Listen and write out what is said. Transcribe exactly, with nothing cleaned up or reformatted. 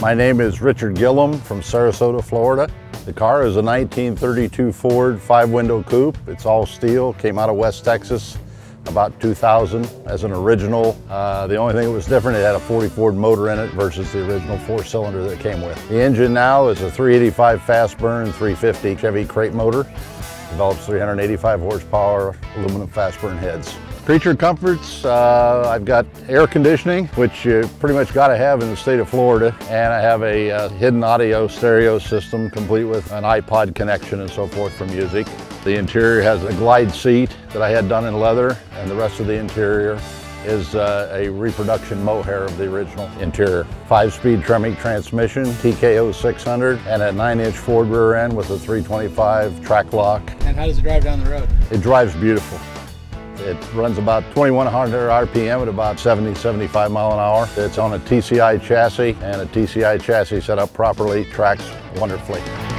My name is Richard Gillium from Sarasota, Florida. The car is a nineteen thirty-two Ford five-window coupe. It's all steel, came out of West Texas about two thousand as an original. Uh, the only thing that was different, it had a forty Ford motor in it versus the original four-cylinder that it came with. The engine now is a three eighty-five fast burn, three fifty Chevy crate motor. Develops three hundred eighty-five horsepower, aluminum fast burn heads. Creature comforts, uh, I've got air conditioning, which you pretty much got to have in the state of Florida, and I have a uh, hidden audio stereo system complete with an iPod connection and so forth for music. The interior has a glide seat that I had done in leather, and the rest of the interior is uh, a reproduction mohair of the original interior. Five-speed Tremec transmission, T K O six hundred, and a nine-inch Ford rear end with a three twenty-five track lock. And how does it drive down the road? It drives beautiful. It runs about twenty-one hundred R P M at about seventy, seventy-five mile an hour. It's on a T C I chassis, and a T C I chassis set up properly tracks wonderfully.